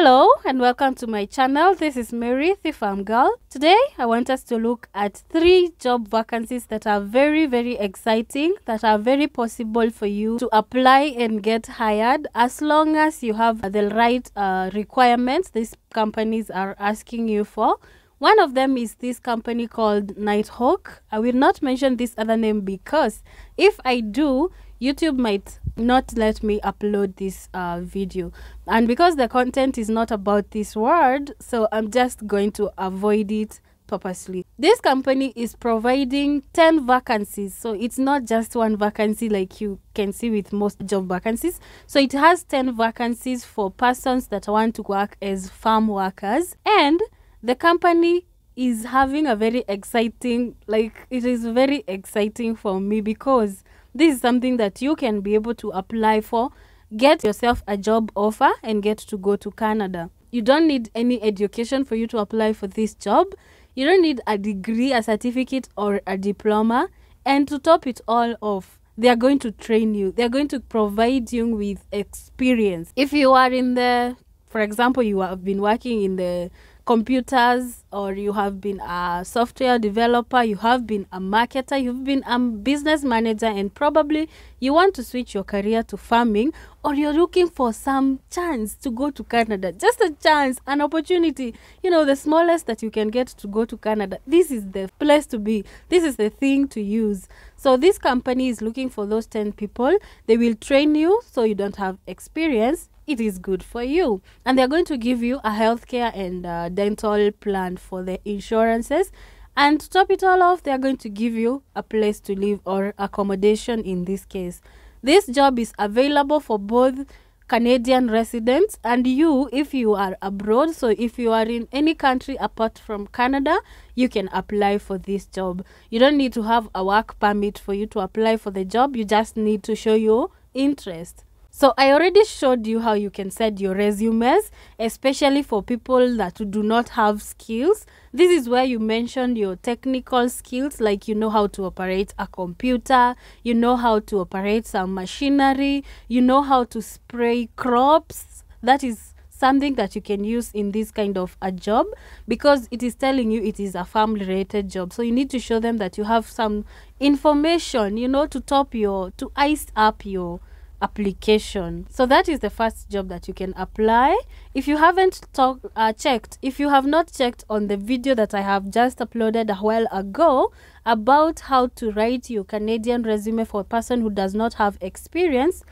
Hello and welcome to my channel. This is Mary, the farm girl. Today I want us to look at 3 job vacancies that are very, very exciting, that are very possible for you to apply and get hired as long as you have the right requirements these companies are asking you for. One of them is this company called Nighthawk. I will not mention this other name because if I do, YouTube might not let me upload this video, and because the content is not about this word, so I'm just going to avoid it purposely. This company is providing 10 vacancies, so it's not just one vacancy like you can see with most job vacancies. So it has 10 vacancies for persons that want to work as farm workers, and the company is having a very exciting, like, it is very exciting for me because this is something that you can be able to apply for, get yourself a job offer, and get to go to Canada. You don't need any education for you to apply for this job. You don't need a degree, a certificate, or a diploma. And to top it all off, they are going to train you. They are going to provide you with experience. If you are in the, for example, you have been working in the computers, or you have been a software developer, you have been a marketer, you've been a business manager, and probably you want to switch your career to farming, or you're looking for some chance to go to Canada, just a chance, an opportunity, you know, the smallest that you can get to go to Canada. This is the place to be. This is the thing to use. So this company is looking for those 10 people. They will train you, so you don't have experience. It is good for you, and they're going to give you a healthcare and dental plan for the insurances, and to top it all off, they're going to give you a place to live, or accommodation in this case. This job is available for both Canadian residents and you if you are abroad. So if you are in any country apart from Canada, you can apply for this job. You don't need to have a work permit for you to apply for the job. You just need to show your interest. So I already showed you how you can send your resumes, especially for people that do not have skills. This is where you mention your technical skills, like you know how to operate a computer, you know how to operate some machinery, you know how to spray crops. That is something that you can use in this kind of a job, because it is telling you it is a farm related job. So you need to show them that you have some information, you know, to ice up your application. So that is the first job that you can apply. If you haven't checked on the video that I have just uploaded a while ago about how to write your Canadian resume for a person who does not have experience,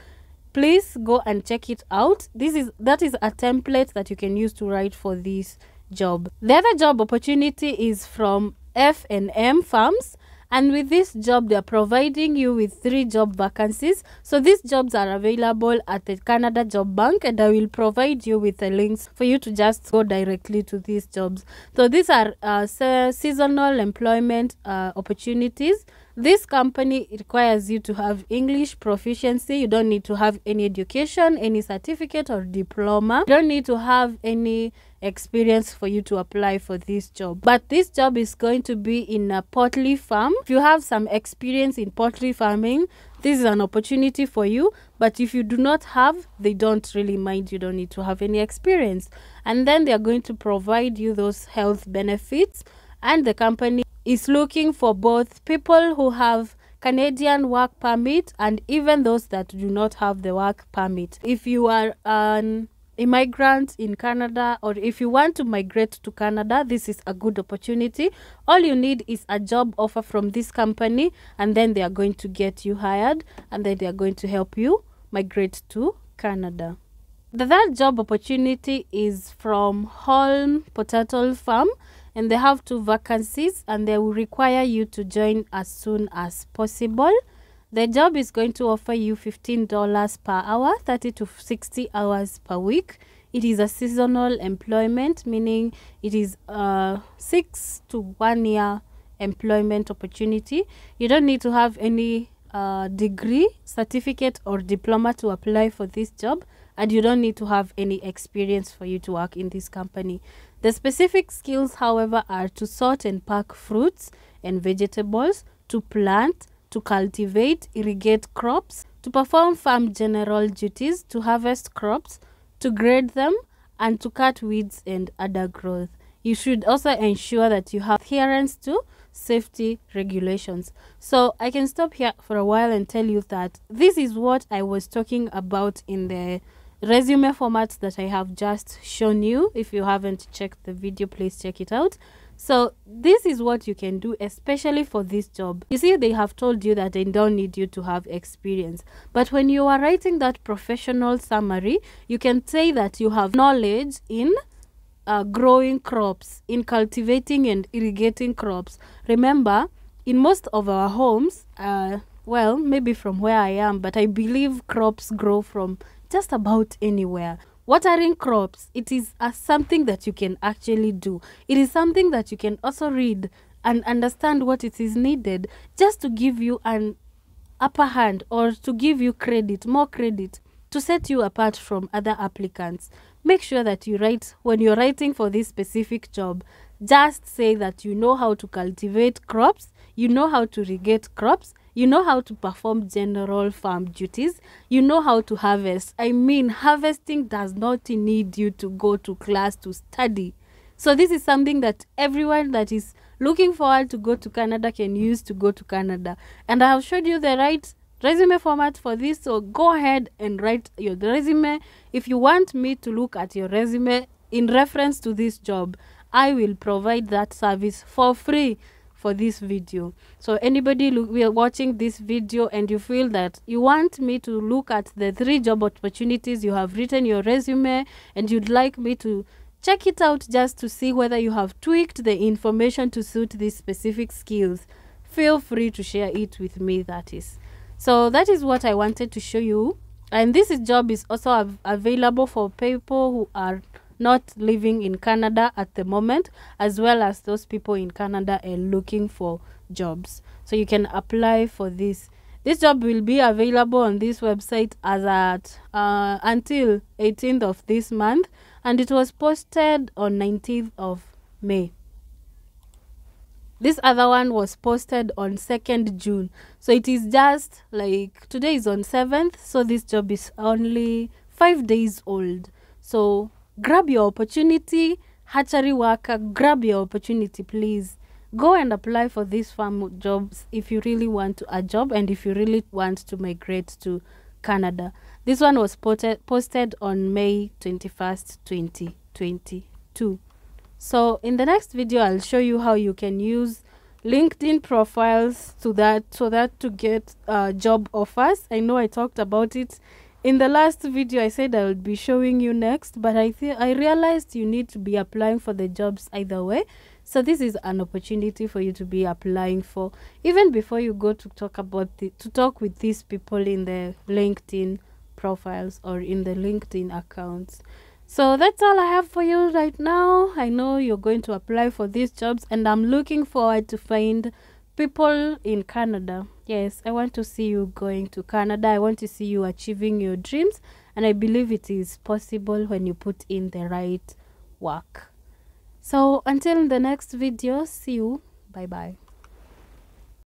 please go and check it out. That is a template that you can use to write for this job. The other job opportunity is from F&M Farms. And with this job, they are providing you with 3 job vacancies. So these jobs are available at the Canada Job Bank, and I will provide you with the links for you to just go directly to these jobs. So these are seasonal employment opportunities. This company requires you to have English proficiency. You don't need to have any education, any certificate or diploma. You don't need to have any experience for you to apply for this job. But this job is going to be in a poultry farm. If you have some experience in poultry farming, this is an opportunity for you. But if you do not have, they don't really mind. You don't need to have any experience. And then they are going to provide you those health benefits. And the company is looking for both people who have Canadian work permit and even those that do not have the work permit. If you are an immigrant in Canada, or if you want to migrate to Canada, this is a good opportunity. All you need is a job offer from this company, and then they are going to get you hired, and then they are going to help you migrate to Canada. The third job opportunity is from Holm Potato Farm, and they have 2 vacancies, and they will require you to join as soon as possible. The job is going to offer you $15 per hour, 30 to 60 hours per week. It is a seasonal employment, meaning it is a 6- to 1-year employment opportunity. You don't need to have any degree, certificate or diploma to apply for this job, and you don't need to have any experience for you to work in this company. The specific skills, however, are to sort and pack fruits and vegetables, to plant, to cultivate, irrigate crops, to perform farm general duties, to harvest crops, to grade them, and to cut weeds and undergrowth. You should also ensure that you have adherence to safety regulations. So I can stop here for a while and tell you that this is what I was talking about in the resume format that I have just shown you. If you haven't checked the video, please check it out. So this is what you can do, especially for this job. You see, they have told you that they don't need you to have experience, but when you are writing that professional summary, you can say that you have knowledge in growing crops, in cultivating and irrigating crops. Remember, in most of our homes, well, maybe from where I am, but I believe crops grow from just about anywhere. Watering crops, it is something that you can actually do. It is something that you can also read and understand what it is needed, just to give you an upper hand, or to give you credit, more credit, to set you apart from other applicants. Make sure that you write, when you're writing for this specific job, just say that you know how to cultivate crops, you know how to irrigate crops, you know how to perform general farm duties, you know how to harvest. I mean, harvesting does not need you to go to class to study. So this is something that everyone that is looking forward to go to Canada can use to go to Canada. And I have showed you the right resume format for this, so go ahead and write your resume. If you want me to look at your resume in reference to this job, I will provide that service for free for this video. So anybody watching this video and you feel that you want me to look at the 3 job opportunities you have written your resume, and you'd like me to check it out just to see whether you have tweaked the information to suit these specific skills, feel free to share it with me. That is, so that is what I wanted to show you. And this job is also available for people who are not living in Canada at the moment, as well as those people in Canada are looking for jobs. So you can apply for this. This job will be available on this website as at until 18th of this month, and it was posted on 19th of May. This other one was posted on 2nd June. So it is just like today is on 7th, so this job is only 5 days old. So grab your opportunity, hatchery worker, grab your opportunity, please. Go and apply for these farm jobs if you really want a job and if you really want to migrate to Canada. This one was posted on May 21st, 2022. So in the next video, I'll show you how you can use LinkedIn profiles to get job offers. I know I talked about it in the last video. I said I would be showing you next, but I realized you need to be applying for the jobs either way. So this is an opportunity for you to be applying for even before you go to talk with these people in the LinkedIn profiles or in the LinkedIn accounts. So that's all I have for you right now. I know you're going to apply for these jobs, and I'm looking forward to find people in Canada. Yes, I want to see you going to Canada. I want to see you achieving your dreams, and I believe it is possible when you put in the right work. So until the next video, see you. Bye bye.